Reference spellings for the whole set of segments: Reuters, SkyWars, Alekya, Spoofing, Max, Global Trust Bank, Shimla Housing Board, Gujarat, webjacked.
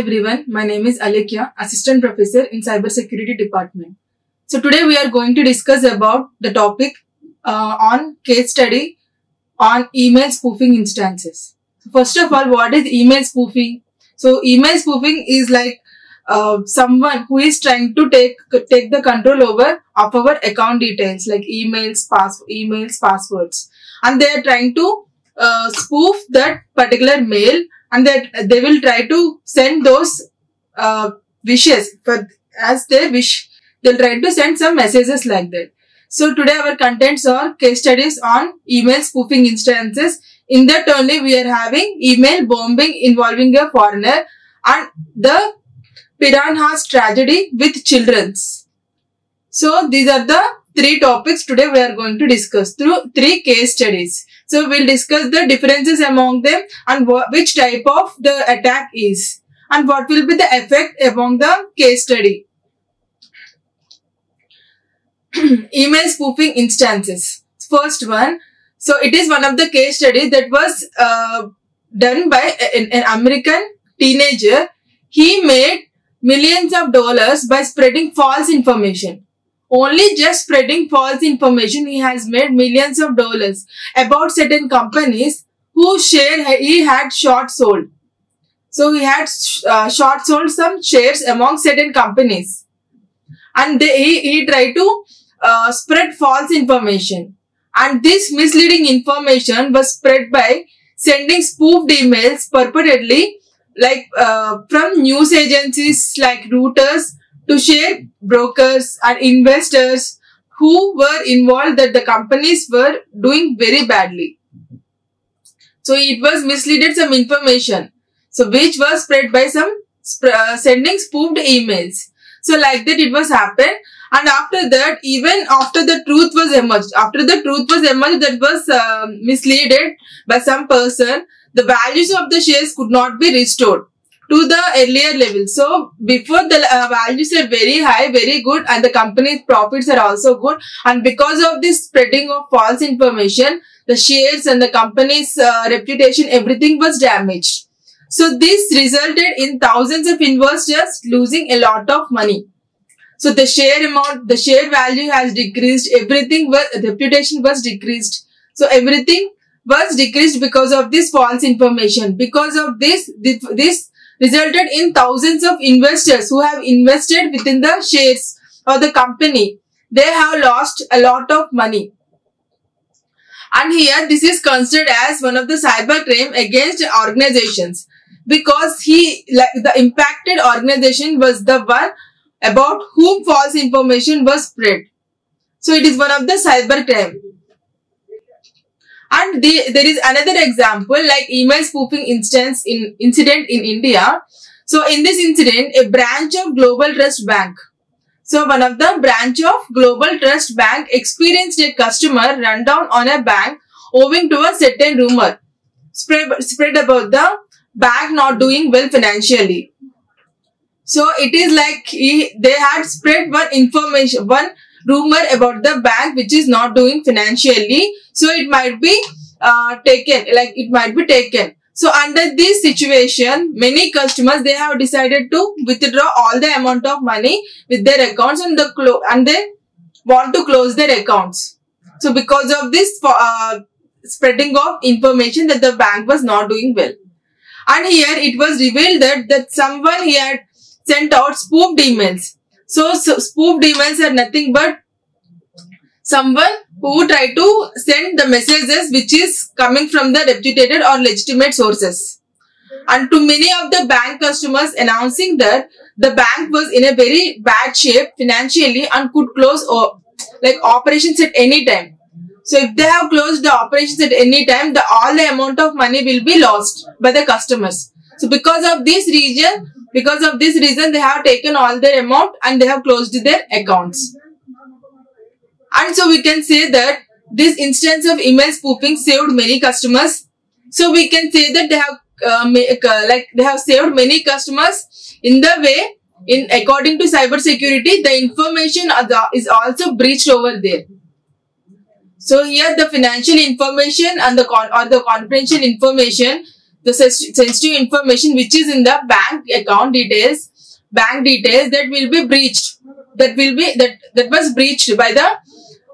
everyone, my name is Alekya, Assistant Professor in Cybersecurity Department. So today we are going to discuss about the topic on case study on email spoofing instances. So first of all, what is email spoofing? So email spoofing is like someone who is trying to take the control over of our account details like emails, passwords, and they are trying to spoof that particular mail, and that they will try to send those wishes as they wish. They'll try to send some messages like that. So today our contents are case studies on email spoofing instances. In that only we are having email bombing involving a foreigner and the Piranha's tragedy with children's. So these are the three topics today we are going to discuss through three case studies. So we'll discuss the differences among them and which type of the attack is and what will be the effect among the case study. Email spoofing instances. First one. So it is one of the case studies that was done by an American teenager. He made millions of dollars by spreading false information. Only just spreading false information, he has made millions of dollars about certain companies whose share he had short sold. So he had short sold some shares among certain companies, and he tried to spread false information. And this misleading information was spread by sending spoofed emails purportedly like from news agencies like Reuters to share brokers and investors who were involved that the companies were doing very badly. So it was misleaded some information, so which was spread by some sending spoofed emails. So like that it was happened, and after that, even after the truth was emerged, that was misleaded by some person, the values of the shares could not be restored to the earlier level. So before the values are very high, very good, and the company's profits are also good, and because of this spreading of false information, the shares and the company's reputation, everything was damaged. So this resulted in thousands of investors losing a lot of money. So the share amount, the share value has decreased, everything was, reputation was decreased. So everything was decreased because of this false information. Because of this resulted in thousands of investors who have invested within the shares of the company. They have lost a lot of money. And here this is considered as one of the cyber crime against organizations, because the impacted organization was the one about whom false information was spread. So it is one of the cyber crime. And there is another example like email spoofing incident in India. So in this incident, a branch of Global Trust Bank. So one of the branch of Global Trust Bank experienced a customer rundown on a bank owing to a certain rumor spread about the bank not doing well financially. So it is like they had spread one rumor about the bank which is not doing financially. So it might be taken. So under this situation, many customers, they have decided to withdraw all the amount of money with their accounts, and they want to close their accounts. So because of this spreading of information that the bank was not doing well. And here it was revealed that someone he had sent out spoofed emails. So spoofed emails are nothing but someone who try to send the messages which is coming from the reputed or legitimate sources. And to many of the bank customers, announcing that the bank was in a very bad shape financially and could close operations at any time. So if they have closed the operations at any time, all the amount of money will be lost by the customers. So because of this reason, they have taken all their amount and they have closed their accounts. And so we can say that this instance of email spoofing saved many customers. So we can say that they have saved many customers in the way, according to cybersecurity, the information is also breached over there. So here the financial information and the confidential information the sensitive information which is in the bank account details, that will be breached, that was breached by the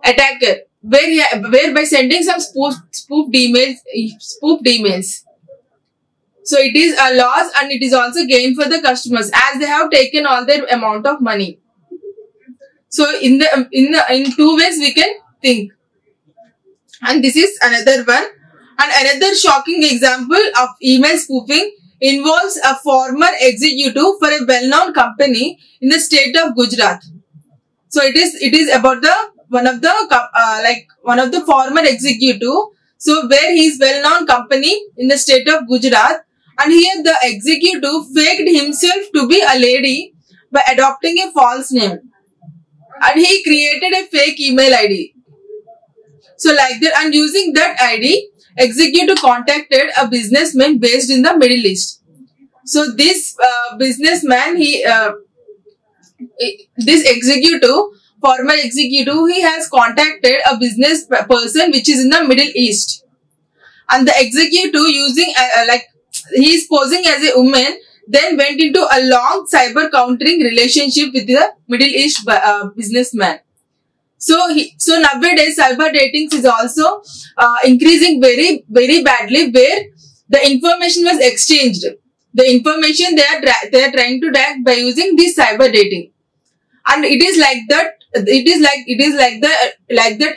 attacker, where by sending some spoofed emails. So it is a loss and it is also gain for the customers as they have taken all their amount of money. So in two ways we can think. And this is another one. And another shocking example of email spoofing involves a former executive for a well-known company in the state of Gujarat. So it is about the one of the former executive. So where he is well-known company in the state of Gujarat. And here the executive faked himself to be a lady by adopting a false name. And he created a fake email ID. So like that, and using that ID, executive contacted a businessman based in the Middle East. So this businessman, this former executive, he has contacted a business person which is in the Middle East. And the executive, using he is posing as a woman, then went into a long cyber countering relationship with the Middle East businessman. So nowadays cyber dating is also increasing very, very badly, where the information was exchanged. The information they are trying to track by using this cyber dating, and it is like that. It is like that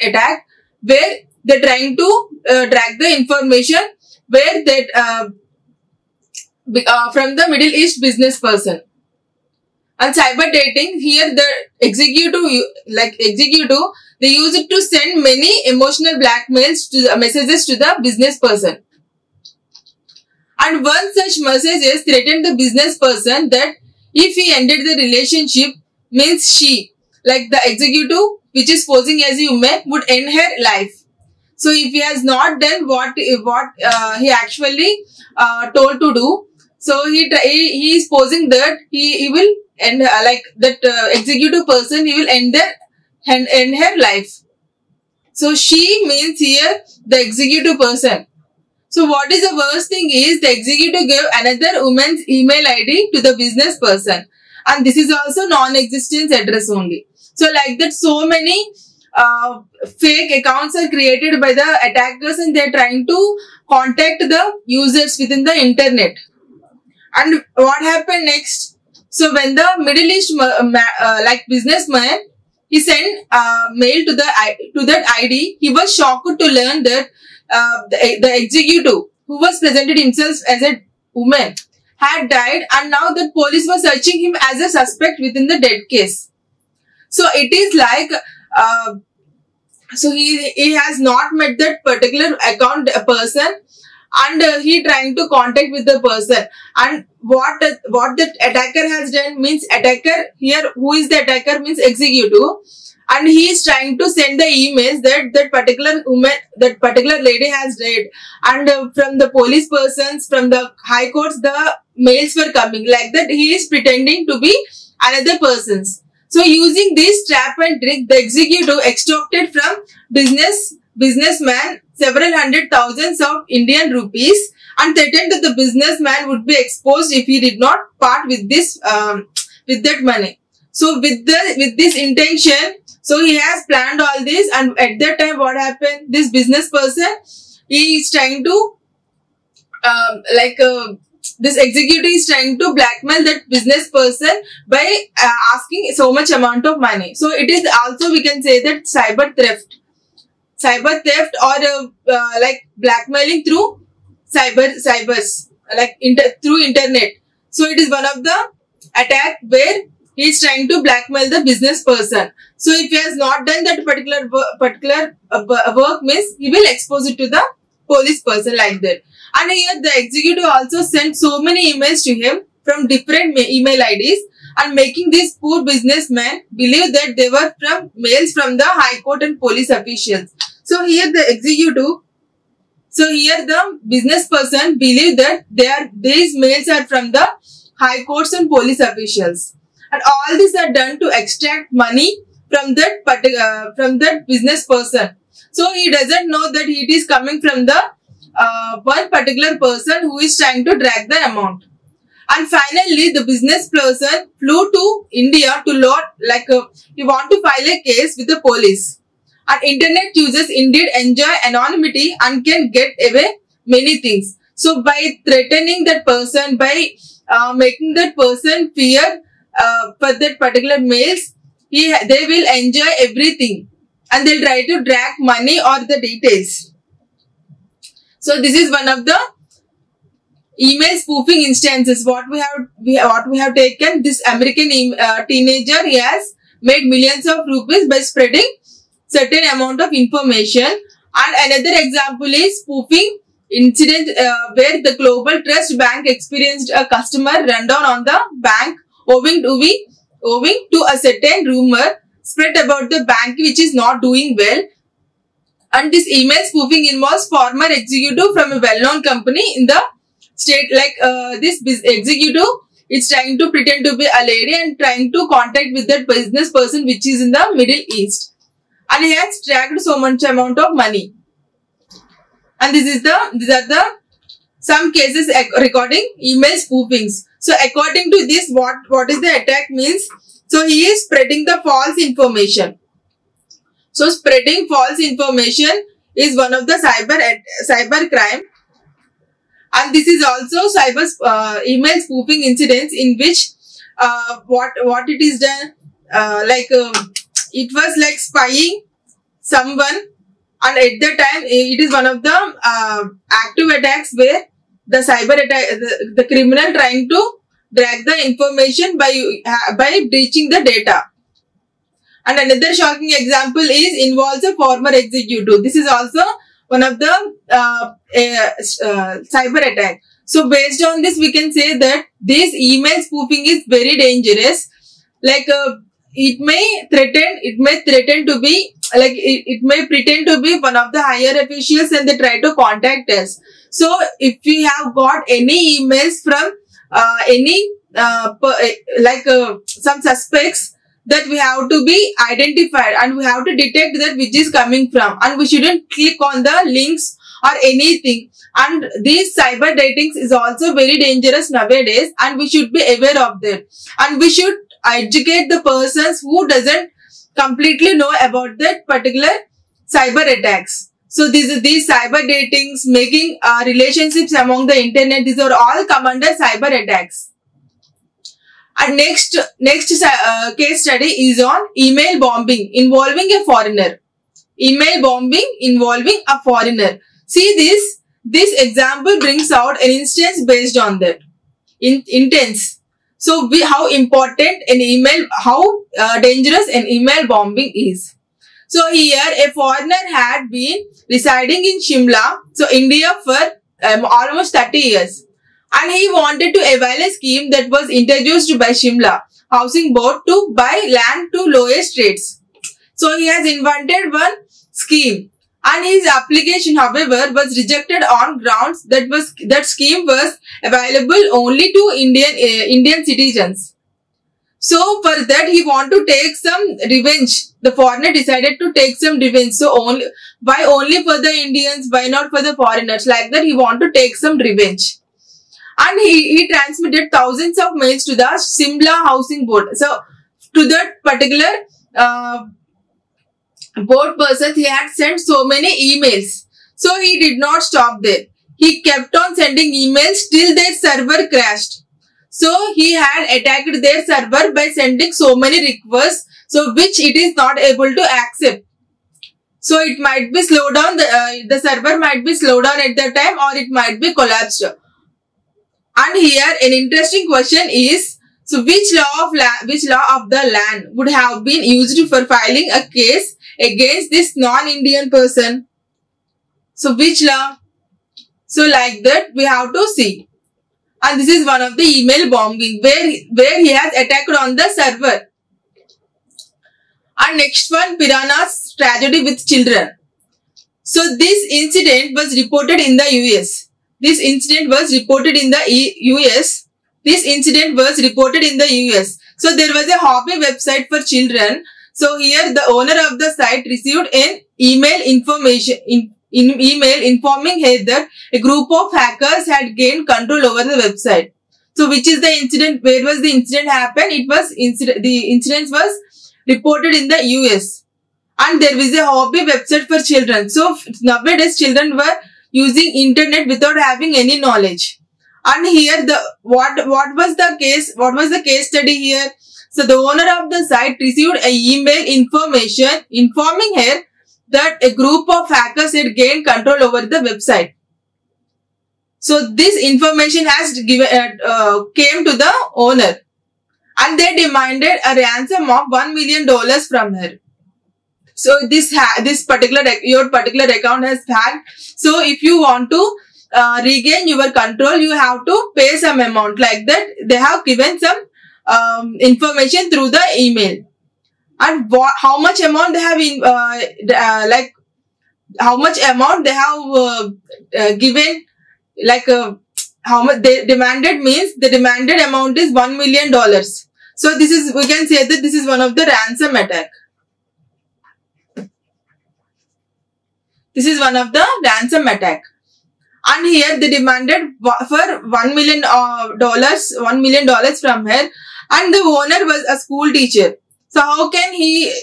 attack where they're trying to track the information where that from the Middle East business person. And cyber dating, here the executive, they use it to send many emotional blackmails to the messages to the business person. And one such messages threatened the business person that if he ended the relationship, means she, like the executive which is posing as a woman, would end her life. So if he has not done what he actually told to do, so he is posing that he will. And executive person, he will end her life. So she means here the executive person. So what is the worst thing is the executive gave another woman's email ID to the business person, and this is also non-existent address only. So like that, so many fake accounts are created by the attackers, and they are trying to contact the users within the internet. And what happened next? So when the Middle East businessman, he sent mail to that ID, he was shocked to learn that the executive, who was presented himself as a woman, had died, and now the police were searching him as a suspect within the dead case. So it is like so he has not met that particular account person, and he trying to contact with the person. And what the attacker has done means, attacker here, who is the attacker means executive, and he is trying to send the emails that that particular lady has died, and from the police persons, from the high courts, the mails were coming. Like that, he is pretending to be another person's. So using this trap and trick, the executive extorted from businessman several hundred thousands of Indian rupees, and threatened that the businessman would be exposed if he did not part with this that money. So with this intention, so he has planned all this. And at that time, what happened? This business person, he is trying to this executive is trying to blackmail that business person by asking so much amount of money. So it is also, we can say that cyber theft or blackmailing through through internet. So it is one of the attack where he is trying to blackmail the business person. So if he has not done that particular work means, he will expose it to the police person, like that. And here the executive also sent so many emails to him from different email IDs, and making this poor businessman believe that they were from mails from the high court and police officials. So here the executive, so here the business person believed that these mails are from the high courts and police officials, and all these are done to extract money from that business person. So he doesn't know that it is coming from the one particular person who is trying to drag the amount. And finally, the business person flew to India to he want to file a case with the police. And internet users indeed enjoy anonymity and can get away many things. So, by threatening that person, by making that person fear for that particular mails, they will enjoy everything. And they'll try to drag money or the details. So, this is one of the email spoofing instances what we have taken. This American teenager, he has made millions of rupees by spreading certain amount of information. And another example is spoofing incident where the Global Trust Bank experienced a customer rundown on the bank owing to a certain rumor spread about the bank which is not doing well. And this email spoofing involves former executive from a well-known company in the state. This executive is trying to pretend to be a lady and trying to contact with that business person which is in the Middle East. And he has dragged so much amount of money. And these are some cases regarding email spoofings. So according to this, what is the attack means? So he is spreading the false information. So spreading false information is one of the cyber crime. And this is also cyber email spoofing incidents in which it was like spying someone. And at the time, it is one of the active attacks where the the criminal trying to drag the information by breaching the data. And another shocking example involves a former executive. This is also one of the cyber attack. So based on this, we can say that this email spoofing is very dangerous. It may pretend to be one of the higher officials and they try to contact us. So if we have got any emails from some suspects, that we have to be identified and we have to detect that which is coming from, and we shouldn't click on the links or anything. And these cyber datings is also very dangerous nowadays, and we should be aware of that, and we should educate the persons who doesn't completely know about that particular cyber attacks. So these cyber datings, making relationships among the internet, these are all come under cyber attacks. And next case study is on email bombing involving a foreigner. Email bombing involving a foreigner. See, this example brings out an instance based on that. Intense. So how dangerous an email bombing is. So here a foreigner had been residing in Shimla, so India, for almost 30 years. And he wanted to avail a scheme that was introduced by Shimla Housing Board to buy land to lowest rates. So he has invented one scheme, and his application, however, was rejected on grounds that scheme was available only to Indian citizens. So for that, he wanted to take some revenge. The foreigner decided to take some revenge. So why only for the Indians? Why not for the foreigners? Like that, he wanted to take some revenge. And he transmitted thousands of mails to the Shimla Housing Board. So to that particular board person, he had sent so many emails. So he did not stop there. He kept on sending emails till their server crashed. So he had attacked their server by sending so many requests, so which it is not able to accept. So it might be slowed down, the server might be slowed down at that time, or it might be collapsed. And here an interesting question is, so which law of the land would have been used for filing a case against this non-Indian person? So which law? So like that we have to see. And this is one of the email bombing where he has attacked on the server. And next one, Piranha's tragedy with children. So this incident was reported in the US. This incident was reported in the US. So there was a hobby website for children. So here the owner of the site received an email information email informing her that a group of hackers had gained control over the website. So, which is the incident? Where was the incident happened? It was the incident was reported in the US. And there was a hobby website for children. So, nowadays children were using internet without having any knowledge. And here the what was the case? What was the case study here? So, the owner of the site received an email information informing her that a group of hackers had gained control over the website. So, this information has given came to the owner, and they demanded a ransom of $1 million from her. So, your particular account has hacked. So, if you want to regain your control, you have to pay some amount like that. They have given some information through the email. And how much amount they have in how much amount they have given, like how much they demanded means the demanded amount is $1 million. So this is, we can say that this is one of the ransom attack. This is one of the ransom attack. And here they demanded for $1 million from her, and the owner was a school teacher. So, how can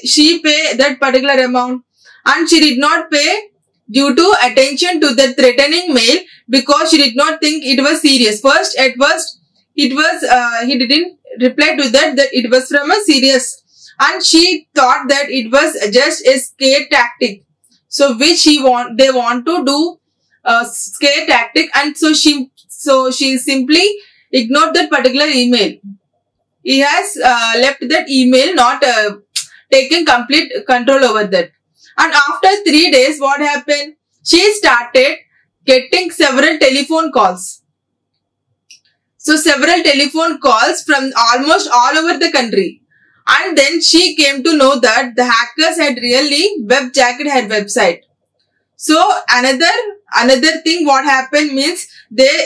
she pay that particular amount? And she did not pay due to attention to the threatening mail, because she did not think it was serious. At first, it was, he didn't reply to that it was from a serious. And she thought that it was just a scare tactic. So, which they want to do a scare tactic. And so, she simply ignored that particular email. He has left that email, not taking complete control over that. And after 3 days, what happened? She started getting several telephone calls. So, several telephone calls from almost all over the country. And then she came to know that the hackers had really webjacked her website. So, another thing what happened means,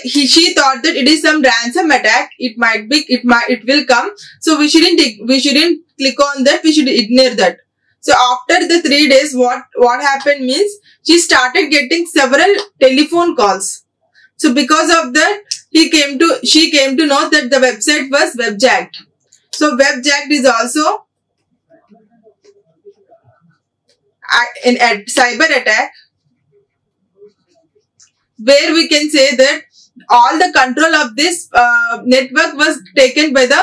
she thought that it is some ransom attack. It will come. So we shouldn't click on that. We should ignore that. So after the 3 days, what happened means, she started getting several telephone calls. So because of that, she came to know that the website was webjacked. So webjacked is also an cyber attack, where we can say that all the control of this network was taken by the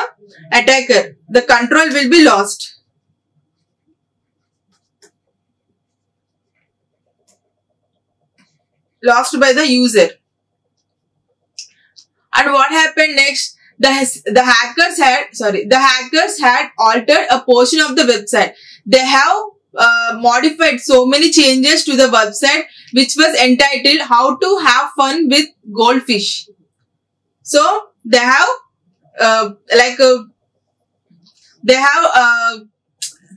attacker. The control will be lost. Lost by the user. And what happened next? The hackers had altered a portion of the website. They have modified so many changes to the website, which was entitled "How to Have Fun with Goldfish." So they have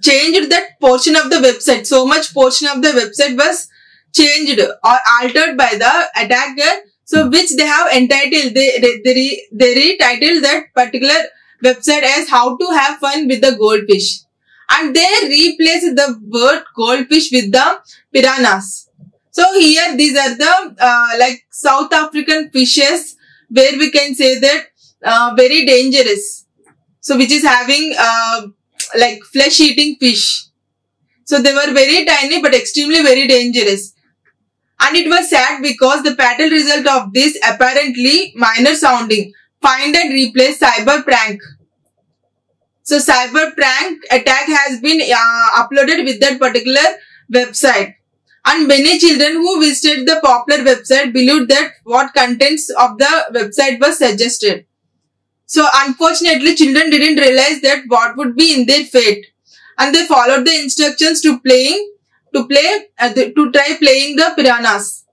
changed that portion of the website. So much portion of the website was changed or altered by the attacker. So which they have entitled, they retitled that particular website as "How to Have Fun with the Goldfish." And they replaced the word goldfish with the piranhas. So here these are the South African fishes, where we can say that very dangerous. So which is having flesh eating fish. So they were very tiny but extremely very dangerous. And it was sad because the fatal result of this apparently minor sounding find and replace cyber prank. So, cyber prank attack has been uploaded with that particular website. And many children who visited the popular website believed that what contents of the website was suggested. So, unfortunately, children didn't realize that what would be in their fate. And they followed the instructions to try playing the piranhas.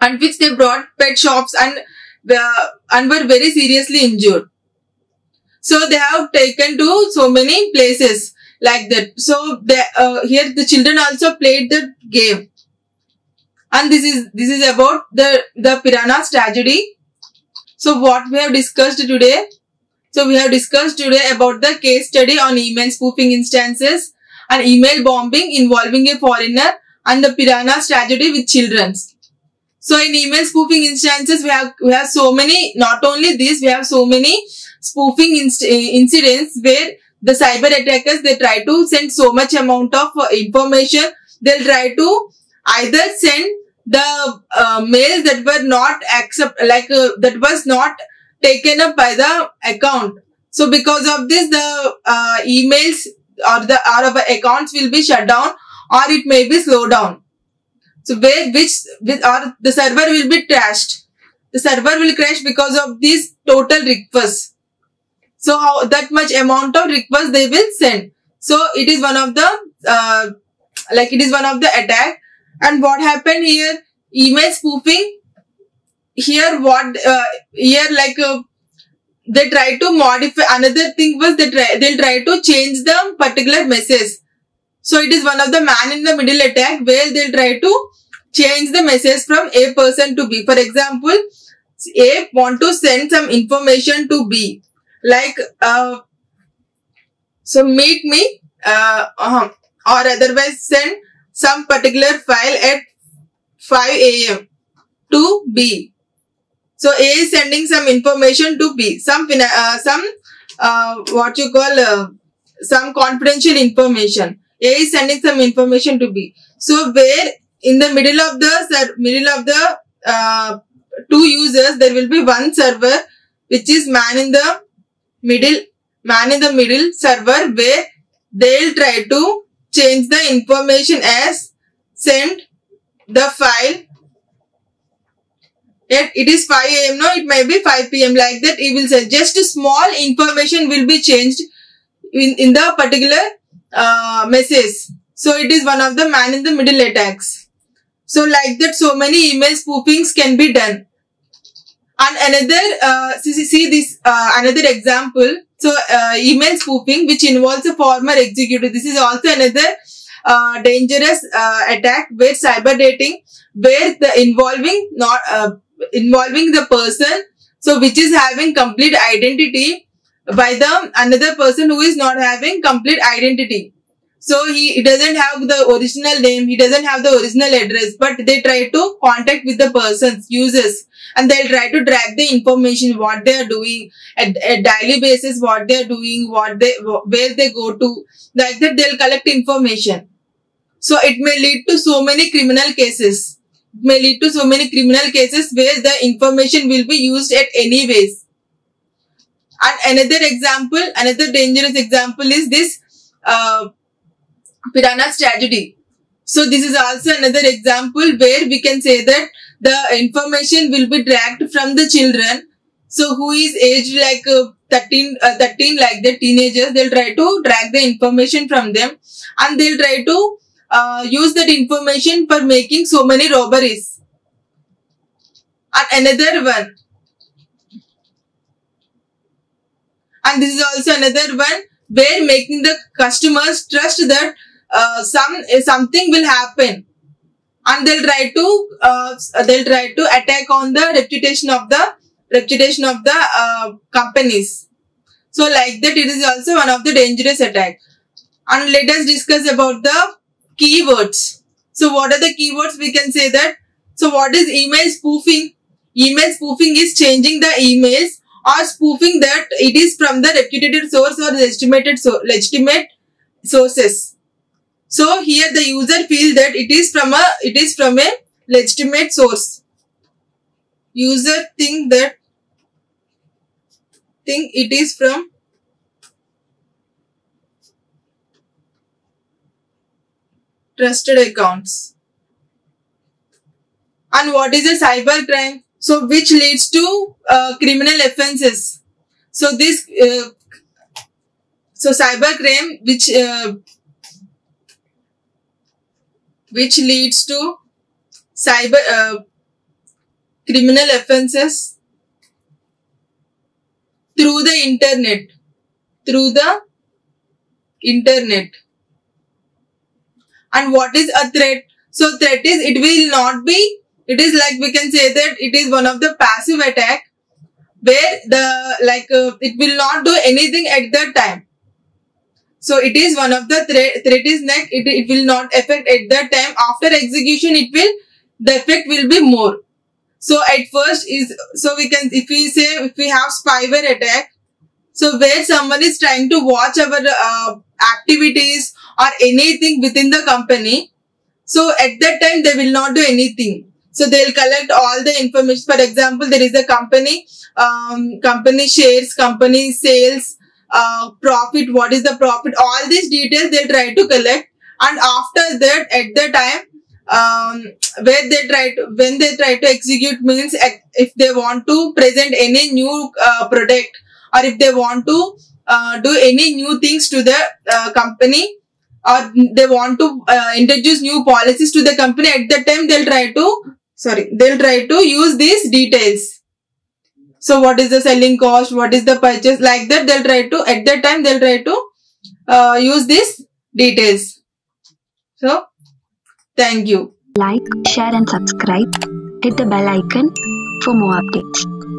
And which they brought pet shops and were very seriously injured. So, they have taken to so many places like that. So, here the children also played the game. And this is about the piranhas tragedy. So, what we have discussed today? So, we have discussed today about the case study on email spoofing instances and email bombing involving a foreigner and the piranha strategy with children. So in email spoofing instances, we have so many, not only this, we have so many spoofing incidents where the cyber attackers, they try to send so much amount of information. They'll try to either send the mails that were not that was not taken up by the account. So because of this, the emails or the accounts will be shut down, or it may be slowed down. So or the server will be trashed. The server will crash because of these total requests. So how that much amount of requests they will send. So it is one of the attack. And what happened here? Email spoofing. Here what they try to modify. Another thing was they'll try to change the particular message. So it is one of the man in the middle attack, where they'll try to change the message from A person to B. For example, A want to send some information to B, like so meet me, or otherwise send some particular file at 5 AM to B. So A is sending some information to B, some confidential information. A is sending some information to B. So where in the middle of the two users, there will be one server, which is man in the middle server, where they'll try to change the information as send the file. Yet it is 5 AM, no, it may be 5 PM, like that. It will say just a small information will be changed in the particular message. So it is one of the man in the middle attacks. So like that, so many email spoofings can be done. And another, see this another example. So email spoofing, which involves a former executive. This is also another dangerous attack, where cyber dating, where the involving the person, so which is having complete identity, by the another person who is not having complete identity. So he doesn't have the original name, he doesn't have the original address, but they try to contact with the person's users, and they'll try to track the information, what they are doing at daily basis, what they are doing, where they go to, like that they'll collect information. So it may lead to so many criminal cases. It may lead to so many criminal cases where the information will be used at any ways. And another example, another dangerous example is this piranha strategy. So this is also another example where we can say that the information will be tracked from the children. So who is aged like 13, like the teenagers, they'll try to track the information from them, and they'll try to use that information for making so many robberies. And another one. And this is also another one, where making the customers trust that something will happen, and they'll try to attack on the reputation of the companies. So like that, it is also one of the dangerous attack. And let us discuss about the keywords. So what are the keywords we can say that? So what is email spoofing? Email spoofing is changing the emails, or spoofing that it is from the reputed source or legitimate sources. So here the user feels that it is from a legitimate source. User think it is from trusted accounts. And what is a cyber crime? So which leads to criminal offenses. So this, so cybercrime, which leads to criminal offenses through the internet, And what is a threat? So threat is, it will not be, it is like we can say that it is one of the passive attack, where it will not do anything at that time. So it is one of the threat is neck. It will not affect at that time. After execution, the effect will be more. So at first is, so we can, if we have spyware attack, so where someone is trying to watch our activities or anything within the company. So at that time they will not do anything. So they will collect all the information. For example, there is a company, company shares, company sales, profit, what is the profit, all these details they try to collect, and after that at the time when they try to execute means if they want to present any new product or if they want to do any new things to the company, or they want to introduce new policies to the company, at that time they'll try to use these details. So what is the selling cost? What is the purchase? Like that they'll try to, at that time they'll try to use these details. So thank you. Like, share and subscribe. Hit the bell icon for more updates.